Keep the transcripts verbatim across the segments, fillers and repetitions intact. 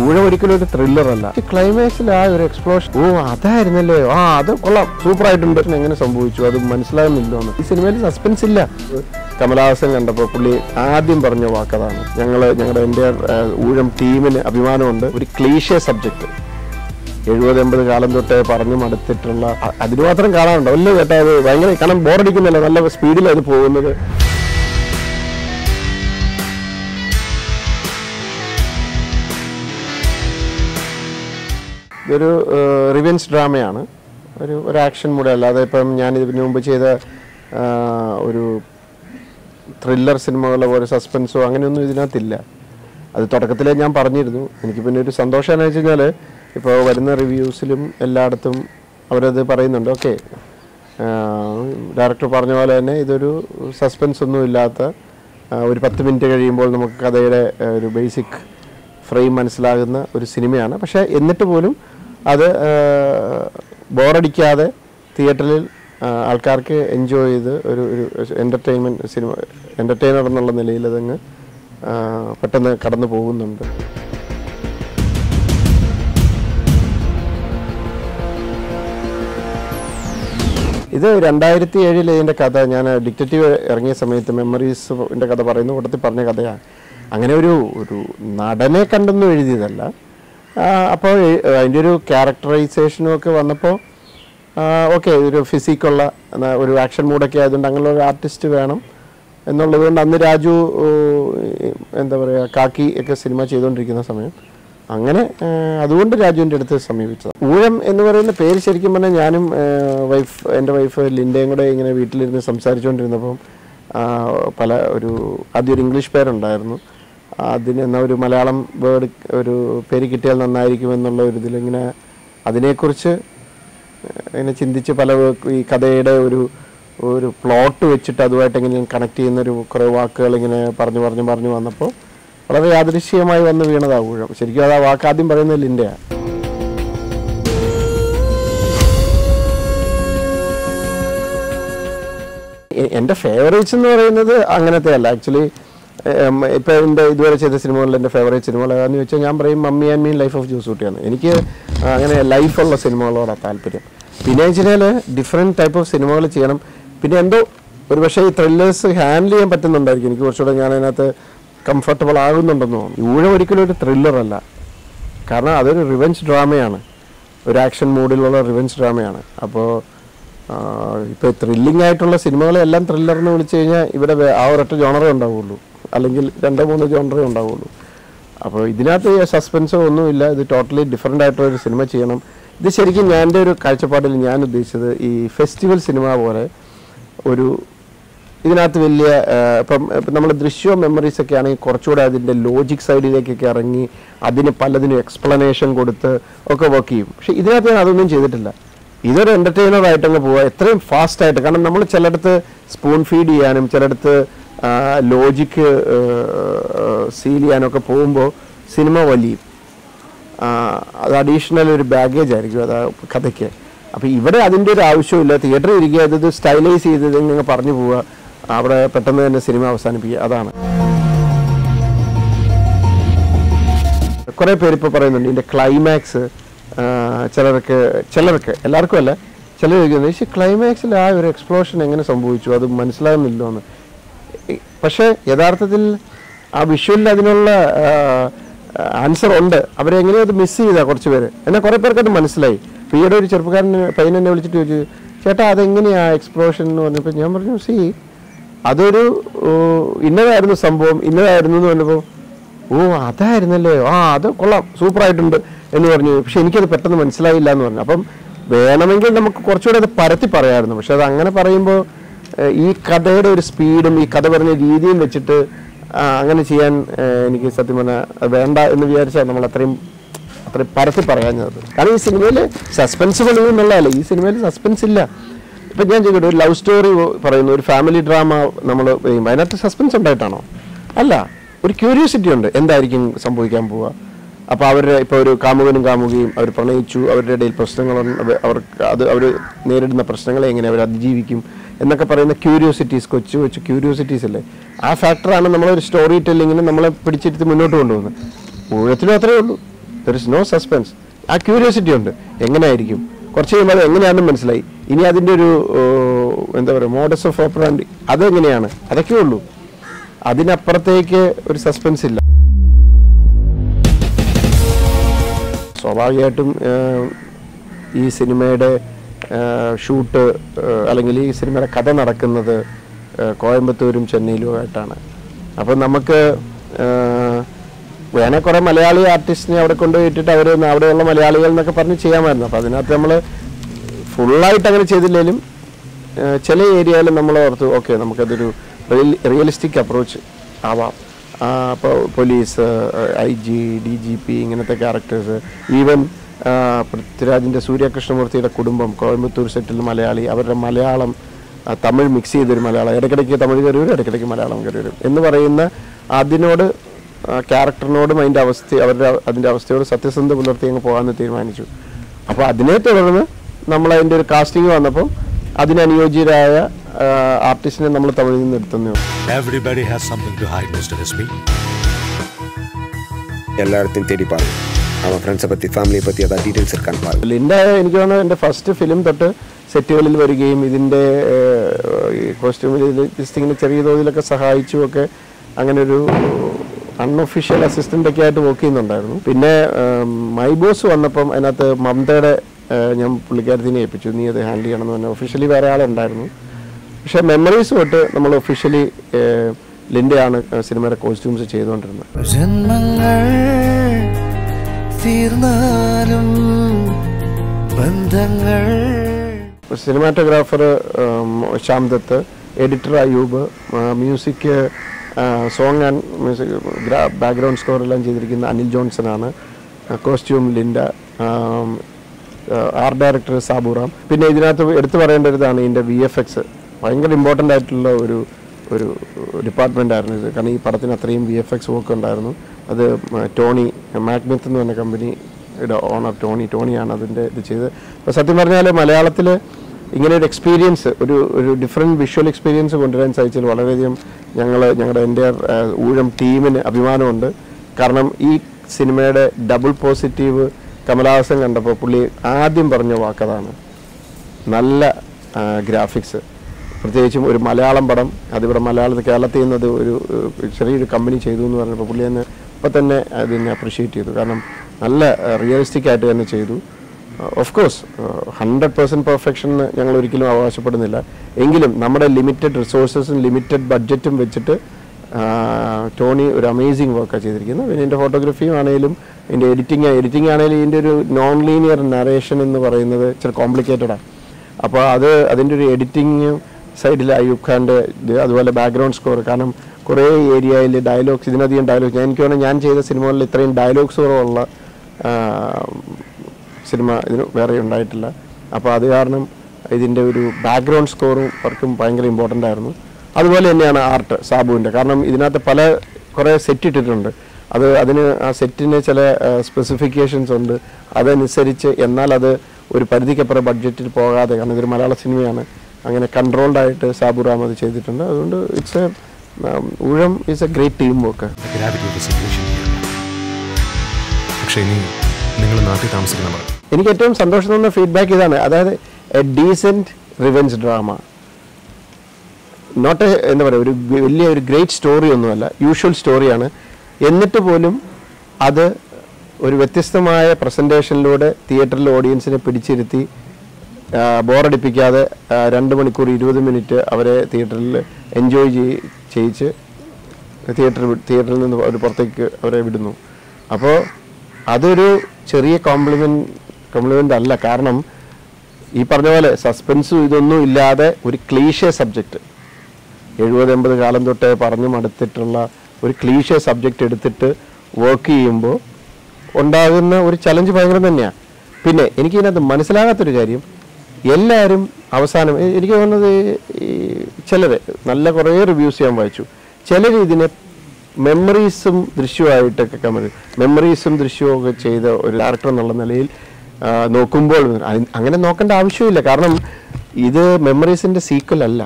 ഇവിടെ ഒരിക്കലും ഒരു ത്രില്ലർ അല്ല. ക്ലൈമാക്സിൽ ആ ഒരു എക്സ്പ്ലോഷൻ, ഓ അതായിരുന്നല്ലേ, ആ അത് കൊള്ളാം, സൂപ്പർ ആയിട്ടുണ്ട്, എങ്ങനെ സംഭവിച്ചു അത് മനസ്സിലാകുന്നില്ലോന്ന്. ഈ സിനിമയിൽ സസ്പെൻസ് ഇല്ല. കമലഹാസൻ കണ്ടപ്പോൾ പുള്ളി ആദ്യം പറഞ്ഞ വാക്കതാണ്, ഞങ്ങൾ ഞങ്ങളുടെ എൻ്റെ ഊഴം ടീമിന് അഭിമാനമുണ്ട്, ഒരു ക്ലീഷേ സബ്ജക്റ്റ് എഴുപത് എൺപത് കാലം തൊട്ടേ പറഞ്ഞു മടുത്തിട്ടുള്ള, അതിന് മാത്രം കാണാറുണ്ട് വലിയ കേട്ടാ, അത് ഭയങ്കര കാരണം ബോറടിക്കുന്നില്ല, നല്ല സ്പീഡിലാണ് അത് പോകുന്നത്. ഇതൊരു റിവെഞ്ച് ഡ്രാമയാണ്, ഒരു ഒരു ആക്ഷൻ കൂടെ അല്ലാതെ. ഇപ്പം ഞാനിതിന് മുമ്പ് ചെയ്ത ഒരു ത്രില്ലർ സിനിമകളോ ഒരു സസ്പെൻസോ അങ്ങനെയൊന്നും ഇതിനകത്തില്ല. അത് തുടക്കത്തിലേ ഞാൻ പറഞ്ഞിരുന്നു. എനിക്ക് പിന്നെ ഒരു സന്തോഷം എന്ന് വെച്ച് കഴിഞ്ഞാൽ ഇപ്പോൾ വരുന്ന റിവ്യൂസിലും എല്ലായിടത്തും അവരത് പറയുന്നുണ്ട്, ഓക്കെ ഡയറക്ടർ പറഞ്ഞ പോലെ തന്നെ ഇതൊരു സസ്പെൻസ് ഒന്നും ഇല്ലാത്ത, ഒരു പത്ത് മിനിറ്റ് കഴിയുമ്പോൾ നമുക്ക് കഥയുടെ ഒരു ബേസിക് ഫ്രെയിം മനസ്സിലാകുന്ന ഒരു സിനിമയാണ്. പക്ഷേ എന്നിട്ട് പോലും അത് ബോറടിക്കാതെ തിയേറ്ററിൽ ആൾക്കാർക്ക് എൻജോയ് ചെയ്ത് ഒരു ഒരു എൻ്റർടൈൻമെൻറ്റ് സിനിമ, എൻ്റർടൈനർ എന്നുള്ള നിലയിൽ അതങ്ങ് പെട്ടെന്ന് കടന്നു പോകുന്നുണ്ട്. ഇത് രണ്ടായിരത്തി ഏഴിൽ ഇതിൻ്റെ കഥ, ഞാൻ ഡിക്റ്റേറ്റീവ് ഇറങ്ങിയ സമയത്ത് മെമ്മറീസിൻ്റെ കഥ പറയുന്ന കൂട്ടത്തിൽ പറഞ്ഞ കഥയാണ്. അങ്ങനെ ഒരു ഒരു നടനെ കണ്ടൊന്നും എഴുതിയതല്ല. അപ്പോൾ അതിൻ്റെ ഒരു ക്യാരക്ടറൈസേഷനും ഒക്കെ വന്നപ്പോൾ ഓക്കെ ഒരു ഫിസിക്കുള്ള ഒരു ആക്ഷൻ മൂഡൊക്കെ ആയതുകൊണ്ട് അങ്ങനെയുള്ള ഒരു ആർട്ടിസ്റ്റ് വേണം എന്നുള്ളത് കൊണ്ട്, അന്ന് രാജു എന്താ പറയുക കാക്കി ഒക്കെ സിനിമ ചെയ്തുകൊണ്ടിരിക്കുന്ന സമയം, അങ്ങനെ അതുകൊണ്ട് രാജുവിൻ്റെ അടുത്ത് സമീപിച്ചതാണ്. ഊഴം എന്ന് പറയുന്ന പേര് ശരിക്കും പറഞ്ഞാൽ ഞാനും വൈഫ് എൻ്റെ വൈഫ് ലിൻ്റെയും കൂടെ ഇങ്ങനെ വീട്ടിലിരുന്ന് സംസാരിച്ചുകൊണ്ടിരുന്നപ്പം പല ഒരു ആദ്യം ഒരു ഇംഗ്ലീഷ് പേരുണ്ടായിരുന്നു, അതിന് എന്നാൽ ഒരു മലയാളം വേർഡ് ഒരു പേര് കിട്ടിയാൽ നന്നായിരിക്കും എന്നുള്ള ഒരു ഇതിലിങ്ങനെ അതിനെക്കുറിച്ച് ഇങ്ങനെ ചിന്തിച്ച് പല ഈ കഥയുടെ ഒരു ഒരു പ്ലോട്ട് വെച്ചിട്ട് അതുമായിട്ട് ഇങ്ങനെ കണക്ട് ചെയ്യുന്നൊരു കുറേ വാക്കുകൾ ഇങ്ങനെ പറഞ്ഞു പറഞ്ഞു പറഞ്ഞു വന്നപ്പോൾ വളരെ യാദൃശ്യമായി വന്ന് വീണതാണ് ഊഴം. ശരിക്കും അത് ആ വാക്ക് ആദ്യം പറയുന്നത് ലിൻ്റെയാണ്. എൻ്റെ ഫേവറേറ്റ്സ് എന്ന് പറയുന്നത് അങ്ങനത്തെ അല്ല. ആക്ച്വലി ഇപ്പോൾ എൻ്റെ ഇതുവരെ ചെയ്ത സിനിമകളിൽ എൻ്റെ ഫേവറേറ്റ് സിനിമകൾ ഏതാണെന്ന് ചോദിച്ചാൽ ഞാൻ പറയും mummy and me, life of ജോസൂട്ടിയാണ്. എനിക്ക് അങ്ങനെ ലൈഫുള്ള സിനിമകളോടാണ് താല്പര്യം. പിന്നെ വെച്ചാൽ ഡിഫറെൻറ്റ് ടൈപ്പ് ഓഫ് സിനിമകൾ ചെയ്യണം. പിന്നെ എന്തോ ഒരു പക്ഷേ ഈ ത്രില്ലേഴ്സ് ഹാൻഡിൽ ചെയ്യാൻ പറ്റുന്നുണ്ടായിരിക്കും എനിക്ക്, കുറച്ചുകൂടെ ഞാൻ അതിനകത്ത് കംഫർട്ടബിൾ ആകുന്നുണ്ടെന്ന് തോന്നുന്നു. ഊഴം ഒരിക്കലും ഒരു ത്രില്ലറല്ല, കാരണം അതൊരു റിവെഞ്ച് ഡ്രാമയാണ്, ഒരു ആക്ഷൻ മൂഡിലുള്ള റിവെഞ്ച് ഡ്രാമയാണ്. അപ്പോൾ ഇപ്പോൾ ത്രില്ലിംഗ് ആയിട്ടുള്ള സിനിമകളെല്ലാം ത്രില്ലറിന് വിളിച്ചു കഴിഞ്ഞാൽ ഇവിടെ ആ ഒരൊറ്റ ജോണറേ ഉണ്ടാവുള്ളൂ, അല്ലെങ്കിൽ രണ്ടോ മൂന്നോ ജോണറേ ഉണ്ടാവുള്ളൂ. അപ്പോൾ ഇതിനകത്ത് സസ്പെൻസോ ഒന്നുമില്ല. ഇത് ടോട്ടലി ഡിഫറെൻ്റ് ആയിട്ടുള്ളൊരു സിനിമ ചെയ്യണം. ഇത് ശരിക്കും ഞാൻ എൻ്റെ ഒരു കാഴ്ചപ്പാടിൽ ഞാൻ ഉദ്ദേശിച്ചത് ഈ ഫെസ്റ്റിവൽ സിനിമ പോലെ ഒരു ഇതിനകത്ത് വലിയ ഇപ്പം ഇപ്പം നമ്മൾ ദൃശ്യവും മെമ്മറീസൊക്കെ ആണെങ്കിൽ കുറച്ചുകൂടെ അതിൻ്റെ ലോജിക് സൈഡിലേക്കൊക്കെ ഇറങ്ങി അതിന് പലതിനും എക്സ്പ്ലനേഷൻ കൊടുത്ത് ഒക്കെ വർക്ക് ചെയ്യും. പക്ഷേ ഇതിനകത്ത് ഞാൻ അതൊന്നും ചെയ്തിട്ടില്ല. ഇതൊരു എൻ്റർടൈനർ ആയിട്ടങ്ങ് പോവുക, എത്രയും ഫാസ്റ്റായിട്ട്. കാരണം നമ്മൾ ചിലയിടത്ത് സ്പൂൺ ഫീഡ് ചെയ്യാനും ചിലയിടത്ത് ലോജിക്ക് സീൽ ചെയ്യാനൊക്കെ പോകുമ്പോൾ സിനിമ വലിയും, അത് അഡീഷണൽ ഒരു ബാഗേജ് ആയിരിക്കും അത് കഥയ്ക്ക്. അപ്പോൾ ഇവിടെ അതിൻ്റെ ഒരു ആവശ്യമില്ല. തിയേറ്ററിൽ ഇരിക്കുക, അത് സ്റ്റൈലൈസ് ചെയ്തത് ഇങ്ങനെ പറഞ്ഞു പോവുക, അവിടെ പെട്ടെന്ന് തന്നെ സിനിമ അവസാനിപ്പിക്കുക. അതാണ് കുറേ പേര് ഇപ്പോൾ പറയുന്നുണ്ട് ഇതിൻ്റെ ക്ലൈമാക്സ് ചിലർക്ക് ചിലർക്ക് എല്ലാവർക്കും അല്ല, ചിലർ ചോദിക്കുന്നത് പക്ഷേ ക്ലൈമാക്സിൽ ആ ഒരു എക്സ്പ്ലോഷൻ എങ്ങനെ സംഭവിച്ചു അത് മനസ്സിലാകുന്നില്ലോന്ന്. പക്ഷേ യഥാർത്ഥത്തിൽ ആ വിഷ്വലിൽ അതിനുള്ള ആൻസർ ഉണ്ട്. അവരെങ്ങനെയോ അത് മിസ് ചെയ്താൽ കുറച്ച് പേര്, എന്നാൽ കുറേ പേർക്ക് അത് മനസ്സിലായി. ഇപ്പോൾ ഈയിടെ ഒരു ചെറുപ്പക്കാരൻ പയ്യൻ എന്നെ വിളിച്ചിട്ട് ചോദിച്ചു, ചേട്ടാ അതെങ്ങനെയാണ് എക്സ്പ്ലോഷൻ എന്ന് പറഞ്ഞപ്പോൾ ഞാൻ പറഞ്ഞു, സി അതൊരു ഇന്നതായിരുന്നു സംഭവം, ഇന്നതായിരുന്നു എന്ന് പറഞ്ഞപ്പോൾ ഓ അതായിരുന്നല്ലേ, ആ അത് കൊള്ളാം സൂപ്പറായിട്ടുണ്ട് എന്ന് പറഞ്ഞു. പക്ഷെ എനിക്കത് പെട്ടെന്ന് മനസ്സിലായില്ല എന്ന് പറഞ്ഞു. അപ്പം വേണമെങ്കിൽ നമുക്ക് കുറച്ചുകൂടെ അത് പരത്തി പറയാമായിരുന്നു. പക്ഷെ അത് അങ്ങനെ പറയുമ്പോൾ ഈ കഥയുടെ ഒരു സ്പീഡും ഈ കഥ പറഞ്ഞ രീതിയും വെച്ചിട്ട് അങ്ങനെ ചെയ്യാൻ എനിക്ക് സത്യം പറഞ്ഞാൽ വേണ്ട എന്ന് വിചാരിച്ചാൽ നമ്മൾ അത്രയും അത്രയും പരത്തി പറയാഞ്ഞത്. കാരണം ഈ സിനിമയിൽ സസ്പെൻസ് കൊള്ളുന്നുള്ളതല്ല, ഈ സിനിമയിൽ സസ്പെൻസ് ഇല്ല. ഇപ്പം ഞാൻ ചോദിക്കട്ടെ, ഒരു ലവ് സ്റ്റോറി പറയുന്നു, ഒരു ഫാമിലി ഡ്രാമ നമ്മൾ ചെയ്യുമ്പോൾ അതിനകത്ത് സസ്പെൻസ് ഉണ്ടായിട്ടാണോ? അല്ല, ഒരു ക്യൂരിയോസിറ്റി ഉണ്ട്, എന്തായിരിക്കും സംഭവിക്കാൻ പോവുക. അപ്പോൾ അവരുടെ ഇപ്പോൾ ഒരു കാമുകനും കാമുകയും അവർ പ്രണയിച്ചു, അവരുടെ ഇടയിൽ പ്രശ്നങ്ങൾ, അവർക്ക് അത് അവർ നേരിടുന്ന പ്രശ്നങ്ങളെ എങ്ങനെ അവർ അതിജീവിക്കും എന്നൊക്കെ പറയുന്ന ക്യൂരിയോസിറ്റീസ്, കൊച്ചു കൊച്ചു ക്യൂരിയോസിറ്റീസ് അല്ലേ, ആ ഫാക്ടറാണ് നമ്മളൊരു സ്റ്റോറി ടെല്ലിങ്ങിന് നമ്മളെ പിടിച്ചിരുത്തി മുന്നോട്ട് കൊണ്ടുപോകുന്നത്. ഊഴത്തിലും അത്രയേ ഉള്ളൂ. there is no suspense. ആ ക്യൂരിയോസിറ്റി ഉണ്ട്, എങ്ങനെയായിരിക്കും, കുറച്ച് കഴിയുമ്പോൾ അത് എങ്ങനെയാണെന്ന് മനസ്സിലായി, ഇനി അതിൻ്റെ ഒരു എന്താ പറയുക മോഡസ് ഓഫ് ഓപ്പറാൻഡി അതെങ്ങനെയാണ്, അതൊക്കെ ഉള്ളൂ. അതിനപ്പുറത്തേക്ക് ഒരു സസ്പെൻസ് ഇല്ല. സ്വാഭാവികമായിട്ടും ഈ സിനിമയുടെ ഷൂട്ട് അല്ലെങ്കിൽ ഈ സിനിമയുടെ കഥ നടക്കുന്നത് കോയമ്പത്തൂരും ചെന്നൈയിലുമായിട്ടാണ്. അപ്പം നമുക്ക് വേണേൽ കുറേ മലയാളി ആർട്ടിസ്റ്റിനെ അവിടെ കൊണ്ടുപോയിട്ടിട്ട് അവർ അവിടെയുള്ള മലയാളികൾ എന്നൊക്കെ പറഞ്ഞ് ചെയ്യാമായിരുന്നു. അപ്പോൾ അതിനകത്ത് നമ്മൾ ഫുള്ളായിട്ട് അങ്ങനെ ചെയ്തില്ലെങ്കിലും ചില ഏരിയയിൽ നമ്മൾ ഓർത്ത് ഓക്കെ നമുക്കതൊരു റിയൽ റിയലിസ്റ്റിക് അപ്രോച്ച് ആവാം. അപ്പോൾ police, I G, D G P, ഇങ്ങനത്തെ ക്യാരക്ടേഴ്സ്, ഈവൻ പൃഥ്വിരാജിൻ്റെ സൂര്യകൃഷ്ണമൂർത്തിയുടെ കുടുംബം കോയമ്പത്തൂർ സെറ്റിൽ മലയാളി, അവരുടെ മലയാളം തമിഴ് മിക്സ് ചെയ്തൊരു മലയാളം, ഇടയ്ക്കിടയ്ക്ക് തമിഴ് കയറി വരും, ഇടയ്ക്കിടയ്ക്ക് മലയാളം കയറി വരും എന്ന് പറയുന്ന അതിനോട് ക്യാരക്ടറിനോടും അതിൻ്റെ അവസ്ഥ അവരുടെ അതിൻ്റെ അവസ്ഥയോട് സത്യസന്ധ പുലർത്തി അങ്ങ് പോകാമെന്ന് തീരുമാനിച്ചു. അപ്പോൾ അതിനെ തുടർന്ന് നമ്മളതിൻ്റെ ഒരു കാസ്റ്റിംഗ് വന്നപ്പം അതിനനുയോജ്യരായ ആർട്ടിസ്റ്റിനെ നമ്മൾ തമിഴിൽ നിന്ന് എടുത്തു. എല്ലായിടത്തും തേടി പാടും, അവൻ ഫ്രണ്ട്സെ പറ്റി ഫാമിലിയെ പറ്റി അതാ ഡീറ്റെയിൽസ് എടുക്കാൻ പാടും. എൻ്റെ എനിക്ക് തോന്നുന്നത് എൻ്റെ ഫസ്റ്റ് ഫിലിം തൊട്ട് സെറ്റുകളിൽ വരികയും ഇതിൻ്റെ കോസ്റ്റ്യൂമിൽ ലിസ്റ്റിങ്ങിന് ചെറിയ തോതിലൊക്കെ സഹായിച്ചുമൊക്കെ അങ്ങനൊരു അൺഒഫീഷ്യൽ അസിസ്റ്റൻ്റൊക്കെ ആയിട്ട് വർക്ക് ചെയ്യുന്നുണ്ടായിരുന്നു. പിന്നെ മൈ ബോസ് വന്നപ്പം അതിനകത്ത് മമതയുടെ ഞാൻ പുള്ളിക്കാരത്തിനെ ഏൽപ്പിച്ചു, നീ അത് ഹാൻഡിൽ ചെയ്യണമെന്ന് പറഞ്ഞാൽ ഒഫീഷ്യലി വേറെ ആളുണ്ടായിരുന്നു. പക്ഷേ മെമ്മറീസ് തൊട്ട് നമ്മൾ ഒഫീഷ്യലി ലിൻ്റെയാണ് സിനിമയുടെ കോസ്റ്റ്യൂംസ് ചെയ്തുകൊണ്ടിരുന്നത്. ജന്മങ്ങൾ തീർന്നാലും ബന്ധങ്ങൾ. Cinematographer Shamdat, editor Ayub, music song and music background സ്കോറെല്ലാം ചെയ്തിരിക്കുന്ന അനിൽ ജോൺസൺ ആണ്. Costume Linda, art director Saburam. പിന്നെ ഇതിനകത്ത് എടുത്തു പറയേണ്ട ഒരിതാണ് ഇതിൻ്റെ വി എഫ് എക്സ്. ഭയങ്കര ഇമ്പോർട്ടൻ്റ് ആയിട്ടുള്ള ഒരു ഒരു ഡിപ്പാർട്ട്മെൻ്റ് ആയിരുന്നു ഇത്, കാരണം ഈ പടത്തിന് അത്രയും വി എഫ് എക്സ് വർക്ക് ഉണ്ടായിരുന്നു. അത് ടോണി മാഗ്നത്ത് എന്ന് പറഞ്ഞ കമ്പനിയുടെ ഓണർ ടോണി ടോണിയാണ് അതിൻ്റെ ഇത് ചെയ്തത്. അപ്പോൾ സത്യം പറഞ്ഞാൽ മലയാളത്തിൽ ഇങ്ങനെ ഒരു എക്സ്പീരിയൻസ്, ഒരു ഒരു ഡിഫറെൻറ്റ് വിഷ്വൽ എക്സ്പീരിയൻസ് കൊണ്ടുവരാൻ സാധിച്ചാൽ വളരെയധികം ഞങ്ങൾ ഞങ്ങളുടെ എൻ്റെ ഊഴം ടീമിന് അഭിമാനമുണ്ട്. കാരണം ഈ സിനിമയുടെ ഡബിൾ പോസിറ്റീവ് കമൽഹാസൻ കണ്ടപ്പോൾ പുള്ളി ആദ്യം പറഞ്ഞ വാക്കതാണ് നല്ല ഗ്രാഫിക്സ്, പ്രത്യേകിച്ചും ഒരു മലയാളം പടം, അതിവിടെ മലയാളത്തിൽ കേരളത്തിൽ നിന്നത് ഒരു ചെറിയൊരു കമ്പനി ചെയ്തു എന്ന് പറഞ്ഞപ്പോൾ പുള്ളി തന്നെ ഇപ്പം തന്നെ അതിനെ അപ്രിഷ്യേറ്റ് ചെയ്തു. കാരണം നല്ല റിയലിസ്റ്റിക് ആയിട്ട് തന്നെ ചെയ്തു. ഓഫ് കോഴ്സ് ഹൺഡ്രഡ് പെർസെൻറ്റ് പെർഫെക്ഷന് ഞങ്ങൾ ഒരിക്കലും അവകാശപ്പെടുന്നില്ല, എങ്കിലും നമ്മുടെ ലിമിറ്റഡ് റിസോഴ്സസും ലിമിറ്റഡ് ബഡ്ജറ്റും വെച്ചിട്ട് ടോണി ഒരു അമേസിങ് വർക്കാണ് ചെയ്തിരിക്കുന്നത്. പിന്നെ എൻ്റെ ഫോട്ടോഗ്രാഫിയും ആണെങ്കിലും ഇതിൻ്റെ എഡിറ്റിംഗ് എഡിറ്റിംഗ് ആണെങ്കിലും ഇതിൻ്റെ ഒരു നോൺ ലീനിയർ നറേഷൻ എന്ന് പറയുന്നത് ഇച്ചിരി കോംപ്ലിക്കേറ്റഡാണ്. അപ്പോൾ അത് അതിൻ്റെ ഒരു എഡിറ്റിംഗ് സൈഡിൽ അയ്യൂബ് ഖാൻ്റെ ഇത്, അതുപോലെ ബാക്ക്ഗ്രൗണ്ട് സ്കോർ, കാരണം കുറേ ഏരിയയിൽ ഡയലോഗ്സ്, ഇതിനധികം ഡയലോഗ്സ് ഞാൻ എനിക്ക് വേണമെങ്കിൽ ഞാൻ ചെയ്ത സിനിമകളിൽ ഇത്രയും ഡയലോഗ്സ് കുറവുള്ള സിനിമ ഇതിന് വേറെ ഉണ്ടായിട്ടില്ല. അപ്പോൾ അത് കാരണം ഇതിൻ്റെ ഒരു ബാക്ക്ഗ്രൗണ്ട് സ്കോറും വർക്കും ഭയങ്കര ഇമ്പോർട്ടൻ്റ് ആയിരുന്നു. അതുപോലെ തന്നെയാണ് ആർട്ട് സാബുവിൻ്റെ, കാരണം ഇതിനകത്ത് പല കുറേ സെറ്റ് ഇട്ടിട്ടുണ്ട്, അത് അതിന് ആ സെറ്റിന് ചില സ്പെസിഫിക്കേഷൻസ് ഉണ്ട്, അതനുസരിച്ച് എന്നാൽ അത് ഒരു പരിധിക്കപ്പുറം ബഡ്ജറ്റിൽ പോകാതെ, കാരണം ഇതൊരു മലയാള സിനിമയാണ്, അങ്ങനെ കൺട്രോൾഡ് ആയിട്ട് സാബുറാം അത് ചെയ്തിട്ടുണ്ട്. അതുകൊണ്ട് it's a Oozham it's a great team work. എനിക്ക് ഏറ്റവും സന്തോഷം തന്ന ഫീഡ്ബാക്ക് ഇതാണ്, അതായത് a decent revenge drama, not എന്താ പറയുക ഒരു വലിയ ഒരു ഗ്രേറ്റ് സ്റ്റോറി ഒന്നുമല്ല, യൂഷ്വൽ സ്റ്റോറിയാണ്, എന്നിട്ട് പോലും അത് ഒരു വ്യത്യസ്തമായ പ്രസൻറ്റേഷനിലൂടെ തിയേറ്ററിലെ ഓഡിയൻസിനെ പിടിച്ചിരുത്തി ബോറടിപ്പിക്കാതെ രണ്ട് മണിക്കൂർ ഇരുപത് മിനിറ്റ് അവരെ തിയേറ്ററിൽ എൻജോയ് ചെയ് ചെയ്യിച്ച് തിയേറ്റർ തിയേറ്ററിൽ നിന്ന് അവർ പുറത്തേക്ക് അവരെ വിടുന്നു. അപ്പോൾ അതൊരു ചെറിയ കോംപ്ലിമെൻ്റ് കോംപ്ലിമെൻ്റ് അല്ല, കാരണം ഈ പറഞ്ഞ പോലെ സസ്പെൻസും ഇതൊന്നും ഇല്ലാതെ ഒരു ക്ലീഷേ സബ്ജക്റ്റ്, എഴുപത് എൺപത് കാലം തൊട്ടേ പറഞ്ഞു മടുത്തിട്ടുള്ള ഒരു ക്ലീഷേ സബ്ജക്റ്റ് എടുത്തിട്ട് വർക്ക് ചെയ്യുമ്പോൾ ഉണ്ടാകുന്ന ഒരു ചലഞ്ച് ഭയങ്കരം തന്നെയാണ്. പിന്നെ എനിക്കിതിനകത്ത് മനസ്സിലാകാത്തൊരു കാര്യം, എല്ലാവരും അവസാനം എനിക്ക് തോന്നുന്നത് ഈ ചിലർ നല്ല കുറേ റിവ്യൂസ് ഞാൻ വായിച്ചു, ചിലർ ഇതിനെ മെമ്മറീസും ദൃശ്യമായിട്ടൊക്കെ കമന്റ്, മെമ്മറീസും ദൃശ്യവും ഒക്കെ ചെയ്ത ഒരു ഡയറക്ടർ എന്നുള്ള നിലയിൽ നോക്കുമ്പോൾ അങ്ങനെ നോക്കേണ്ട ആവശ്യമില്ല, കാരണം ഇത് മെമ്മറീസിൻ്റെ സീക്വൽ അല്ല,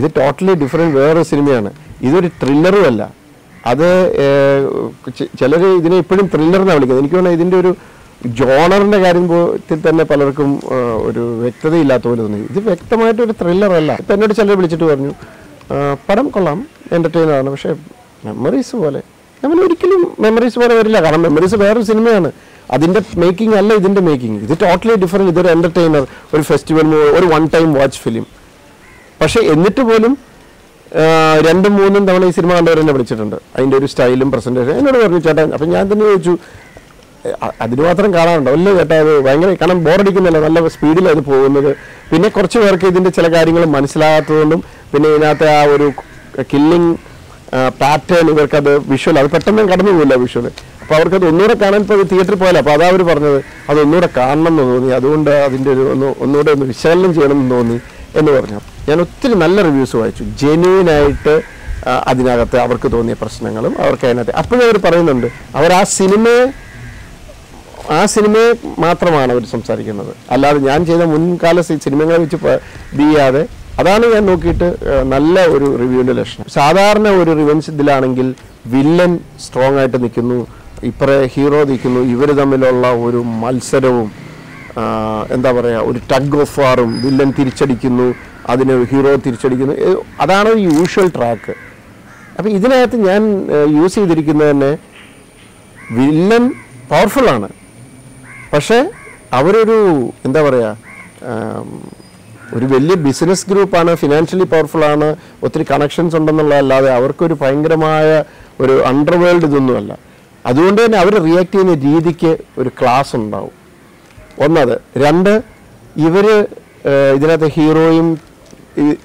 ഇത് ടോട്ടലി ഡിഫറെൻറ്റ് വേറൊരു സിനിമയാണ്, ഇതൊരു ത്രില്ലറും അല്ല, അത് ചിലർ ഇതിനെ ഇപ്പോഴും ത്രില്ലറിനാണ് വിളിക്കുന്നത്. എനിക്ക് തോന്നുന്നത് ഇതിൻ്റെ ഒരു ജോണറിൻ്റെ കാര്യത്തിൽ തന്നെ പലർക്കും ഒരു വ്യക്തതയില്ലാത്ത പോലെ തോന്നി. ഇത് വ്യക്തമായിട്ടൊരു ത്രില്ലറല്ല. ഇപ്പം എന്നോട് ചിലർ വിളിച്ചിട്ട് പറഞ്ഞു പടം കൊള്ളാം, എൻ്റർടൈനറാണ്, പക്ഷേ മെമ്മറീസ് പോലെ നമ്മൾ ഒരിക്കലും മെമ്മറീസ് പോലെ വരില്ല. കാരണം മെമ്മറീസ് വേറൊരു സിനിമയാണ്, അതിൻ്റെ മേക്കിംഗ് അല്ല ഇതിൻ്റെ മേക്കിംഗ്. ഇത് ടോട്ടലി ഡിഫറൻറ്റ്. ഇതൊരു എൻ്റർടൈനർ, ഒരു ഫെസ്റ്റിവലിന്, ഒരു വൺ ടൈം വാച്ച് ഫിലിം. പക്ഷേ എന്നിട്ട് പോലും രണ്ടും മൂന്നും തവണ ഈ സിനിമ കണ്ടവർ എന്നെ വിളിച്ചിട്ടുണ്ട്. അതിൻ്റെ ഒരു സ്റ്റൈലും പ്രസൻറ്റേഷൻ എന്നോട് പറഞ്ഞു ചേട്ടാ. അപ്പം ഞാൻ തന്നെ ചോദിച്ചു അതിന് മാത്രം കാണാറുണ്ടോ? അല്ലേ ചേട്ടാ, അത് ഭയങ്കര കാരണം ബോറടിക്കുന്നില്ല, നല്ല സ്പീഡിലാണ് അത് പോകുന്നത്. പിന്നെ കുറച്ച് പേർക്ക് ഇതിൻ്റെ ചില കാര്യങ്ങൾ മനസ്സിലാകാത്തതുകൊണ്ടും പിന്നെ ഇതിനകത്ത് ആ ഒരു കില്ലിങ് പാറ്റേൺ ഇവർക്കത് വിഷ്വൽ അത് പെട്ടെന്ന് കടന്നു പോകില്ല വിഷ്വൽ. അപ്പോൾ അവർക്കത് ഒന്നുകൂടെ കാണാൻ ഇപ്പോൾ തിയേറ്ററിൽ പോയാലും അപ്പോൾ അതാ അവർ പറഞ്ഞത് അത് ഒന്നുകൂടെ കാണണം എന്ന് തോന്നി, അതുകൊണ്ട് അതിൻ്റെ ഒരു ഒന്ന് ഒന്നുകൂടെ ഒന്ന് വിശകലനം ചെയ്യണം എന്ന് തോന്നി എന്ന് പറഞ്ഞു. ഞാൻ ഒത്തിരി നല്ല റിവ്യൂസ് വായിച്ചു. ജെന്യുവനായിട്ട് അതിനകത്ത് അവർക്ക് തോന്നിയ പ്രശ്നങ്ങളും അവർക്ക് അതിനകത്ത് അപ്പോഴും അവർ പറയുന്നുണ്ട്. അവർ ആ സിനിമയെ ആ സിനിമയെ മാത്രമാണ് അവർ സംസാരിക്കുന്നത്, അല്ലാതെ ഞാൻ ചെയ്ത മുൻകാല സിനിമകളെ വെച്ച് ചെയ്യാതെ. അതാണ് ഞാൻ നോക്കിയിട്ട് നല്ല ഒരു റിവ്യൂവിൻ്റെ ലക്ഷണം. സാധാരണ ഒരു റിവെഞ്ച് ഇതിലാണെങ്കിൽ വില്ലൻ സ്ട്രോങ് ആയിട്ട് നിൽക്കുന്നു, ഇപ്പറേ ഹീറോ നിൽക്കുന്നു, ഇവർ തമ്മിലുള്ള ഒരു മത്സരവും എന്താ പറയുക ഒരു ടഗ് ഓഫ് വാറും, വില്ലൻ തിരിച്ചടിക്കുന്നു, അതിന് ഹീറോ തിരിച്ചടിക്കുന്നു, അതാണ് യൂഷ്വൽ ട്രാക്ക്. അപ്പം ഇതിനകത്ത് ഞാൻ യൂസ് ചെയ്തിരിക്കുന്നത് തന്നെ വില്ലൻ പവർഫുള്ളാണ്, പക്ഷേ അവരൊരു എന്താ പറയുക ഒരു വലിയ ബിസിനസ് ഗ്രൂപ്പാണ്, ഫിനാൻഷ്യലി പവർഫുള്ളാണ്, ഒത്തിരി കണക്ഷൻസ് ഉണ്ടെന്നുള്ളതല്ലാതെ അവർക്കൊരു ഭയങ്കരമായ ഒരു അണ്ടർവേൾഡ് ഇതൊന്നുമല്ല. അതുകൊണ്ട് തന്നെ അവർ റിയാക്ട് ചെയ്യുന്ന രീതിക്ക് ഒരു ക്ലാസ് ഉണ്ടാവും. ഒന്നത് രണ്ട്, ഇവർ ഇതിനകത്ത് ഹീറോയും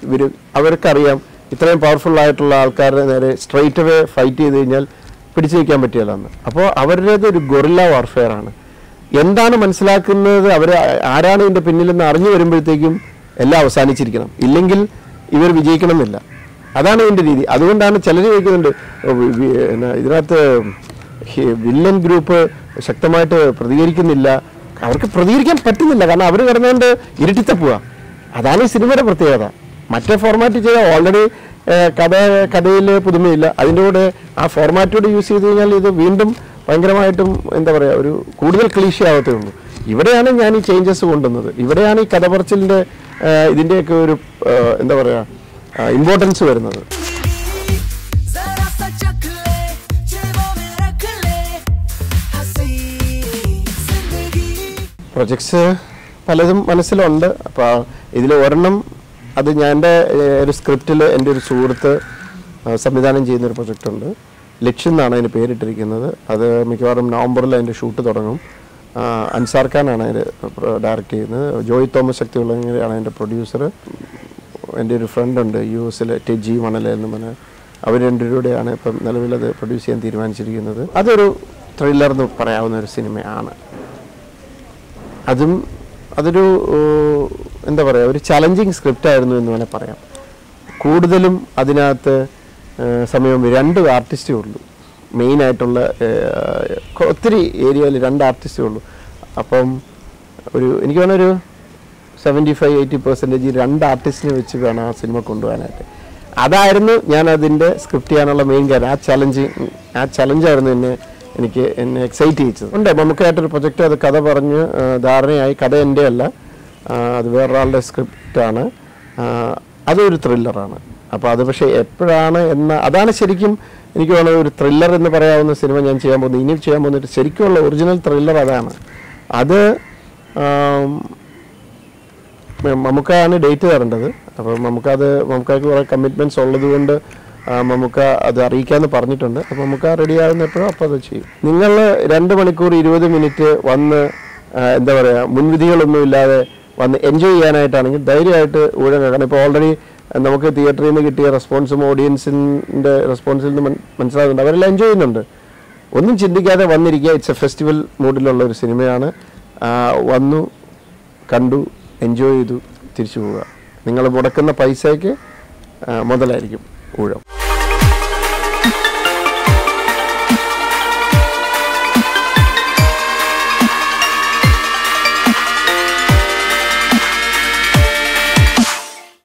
ഇവർ അവർക്കറിയാം ഇത്രയും പവർഫുള്ളായിട്ടുള്ള ആൾക്കാരുടെ നേരെ സ്ട്രെയിറ്റ് അവേ ഫൈറ്റ് ചെയ്ത് കഴിഞ്ഞാൽ പിടിച്ചു നിൽക്കാൻ പറ്റിയല്ലെന്ന്. അപ്പോൾ അവരുടേത് ഒരു ഗൊറില്ല വാർഫെയർ ആണ്. എന്താണ് മനസ്സിലാക്കുന്നത് അവർ ആരാണ് ഇതിൻ്റെ പിന്നിലെന്ന് അറിഞ്ഞു വരുമ്പോഴത്തേക്കും എല്ലാം അവസാനിച്ചിരിക്കണം, ഇല്ലെങ്കിൽ ഇവർ വിജയിക്കണമെന്നില്ല. അതാണ് ഇതിൻ്റെ രീതി. അതുകൊണ്ടാണ് ചിലർ ചോദിക്കുന്നുണ്ട് ഇതിനകത്ത് വില്ലൻ ഗ്രൂപ്പ് ശക്തമായിട്ട് പ്രതികരിക്കുന്നില്ല. അവർക്ക് പ്രതികരിക്കാൻ പറ്റുന്നില്ല, കാരണം അവർ കിടന്നുകൊണ്ട് ഇരുട്ടിത്തപ്പുക. അതാണ് ഈ സിനിമയുടെ പ്രത്യേകത. മറ്റേ ഫോർമാറ്റ് ചെയ്താൽ ഓൾറെഡി കഥ കഥയിൽ പുതുമയില്ല, അതിൻ്റെ കൂടെ ആ ഫോർമാറ്റോട് യൂസ് ചെയ്ത് കഴിഞ്ഞാൽ ഇത് വീണ്ടും ഭയങ്കരമായിട്ടും എന്താ പറയുക ഒരു കൂടുതൽ ക്ലീശയാവത്തേ ഉള്ളൂ. ഇവിടെയാണ് ഞാൻ ഈ ചേഞ്ചസ് കൊണ്ടുവന്നത്, ഇവിടെയാണ് ഈ കഥപറച്ചിലിൻ്റെ ഇതിൻ്റെയൊക്കെ ഒരു എന്താ പറയുക ഇമ്പോർട്ടൻസ് വരുന്നത്. പ്രൊജക്ട്സ് പലതും മനസ്സിലുണ്ട്. അപ്പോൾ ഇതിൽ ഒരെണ്ണം അത് ഞാൻ എൻ്റെ ഒരു സ്ക്രിപ്റ്റിൽ എൻ്റെ ഒരു സുഹൃത്ത് സംവിധാനം ചെയ്യുന്നൊരു പ്രൊജക്റ്റുണ്ട്. ലക്ഷ്യം എന്നാണ് അതിന് പേരിട്ടിരിക്കുന്നത്. അത് മിക്കവാറും നവംബറിൽ അതിൻ്റെ ഷൂട്ട് തുടങ്ങും. അൻസാർ ഖാനാണ് അതിൻ്റെ ഡയറക്റ്റ് ചെയ്യുന്നത്. ജോയ് തോമസ് ശക്തിയുള്ളവരാണ് അതിൻ്റെ പ്രൊഡ്യൂസർ. എൻ്റെ ഒരു ഫ്രണ്ടുണ്ട് യു എസിലെ ടെജി മണല എന്ന് പറഞ്ഞാൽ, അവർ രണ്ടുപേരുടെയാണ് ഇപ്പം നിലവിലത് പ്രൊഡ്യൂസ് ചെയ്യാൻ തീരുമാനിച്ചിരിക്കുന്നത്. അതൊരു ത്രില്ലർ എന്ന് പറയാവുന്ന ഒരു സിനിമയാണ്. അതും അതൊരു എന്താ പറയുക ഒരു ചലഞ്ചിങ് സ്ക്രിപ്റ്റായിരുന്നു എന്ന് വേണമെങ്കിൽ പറയാം. കൂടുതലും അതിനകത്ത് സമയം രണ്ട് ആർട്ടിസ്റ്റേ ഉള്ളൂ, മെയിനായിട്ടുള്ള ഒത്തിരി ഏരിയയിൽ രണ്ട് ആർട്ടിസ്റ്റേ ഉള്ളൂ. അപ്പം ഒരു എനിക്ക് വേണം ഒരു സെവൻറ്റി ഫൈവ് എയ്റ്റി പെർസെൻറ്റേജ് രണ്ട് ആർട്ടിസ്റ്റിനെ വെച്ച് വേണം ആ സിനിമ കൊണ്ടുപോകാനായിട്ട്. അതായിരുന്നു ഞാൻ അതിൻ്റെ സ്ക്രിപ്റ്റ് ചെയ്യാനുള്ള മെയിൻ കാര്യം. ആ ചലഞ്ച് ആ ചലഞ്ചായിരുന്നു എന്നെ എനിക്ക് എന്നെ എക്സൈറ്റ് ചെയ്യിച്ചത്. ഉണ്ട് നമുക്കായിട്ടൊരു പ്രൊജക്റ്റ്, അത് കഥ പറഞ്ഞ് ധാരണയായി. കഥ എൻ്റെ അല്ല, അത് വേറൊരാളുടെ സ്ക്രിപ്റ്റാണ്. അതൊരു ത്രില്ലറാണ്. അപ്പോൾ അത് പക്ഷേ എപ്പോഴാണ് എന്ന അതാണ് ശരിക്കും എനിക്ക് വേണമെങ്കിൽ ഒരു ത്രില്ലർ എന്ന് പറയാവുന്ന സിനിമ ഞാൻ ചെയ്യാൻ പോകുന്നത്. ഇനി ചെയ്യാൻ പോകുന്നിട്ട് ശരിക്കുമുള്ള ഒറിജിനൽ ത്രില്ലർ അതാണ്. അത് മമ്മൂക്കാണ് ഡേറ്റ് തരേണ്ടത്. അപ്പം മമ്മൂക്കത് മമ്മൂക്കാക്ക് കുറേ കമ്മിറ്റ്മെൻറ്റ്സ് ഉള്ളതുകൊണ്ട് മമ്മൂക്ക അത് അറിയിക്കാമെന്ന് പറഞ്ഞിട്ടുണ്ട്. അപ്പം മമ്മൂക്ക റെഡിയാകുന്ന എപ്പോഴും അപ്പോൾ അത് ചെയ്യും. നിങ്ങൾ രണ്ട് മണിക്കൂർ ഇരുപത് മിനിറ്റ് വന്ന് എന്താ പറയുക മുൻവിധികളൊന്നുമില്ലാതെ വന്ന് എൻജോയ് ചെയ്യാനായിട്ടാണെങ്കിൽ ധൈര്യമായിട്ട് ഊഴം കേൾക്കണം. ഇപ്പോൾ ഓൾറെഡി നമുക്ക് തിയേറ്ററിൽ നിന്ന് കിട്ടിയ റെസ്പോൺസും ഓഡിയൻസിൻ്റെ റെസ്പോൺസിൽ നിന്ന് മനസ്സിലാകുന്നുണ്ട് അവരെല്ലാം എൻജോയ് ചെയ്യുന്നുണ്ട്. ഒന്നും ചിന്തിക്കാതെ വന്നിരിക്കുക. ഇറ്റ്സ് എ ഫെസ്റ്റിവൽ മൂഡിലുള്ള ഒരു സിനിമയാണ്. വന്നു, കണ്ടു, എൻജോയ് ചെയ്തു തിരിച്ചു പോവുക. നിങ്ങൾ മുടക്കുന്ന പൈസയ്ക്ക് മുതലായിരിക്കും ഊഴം.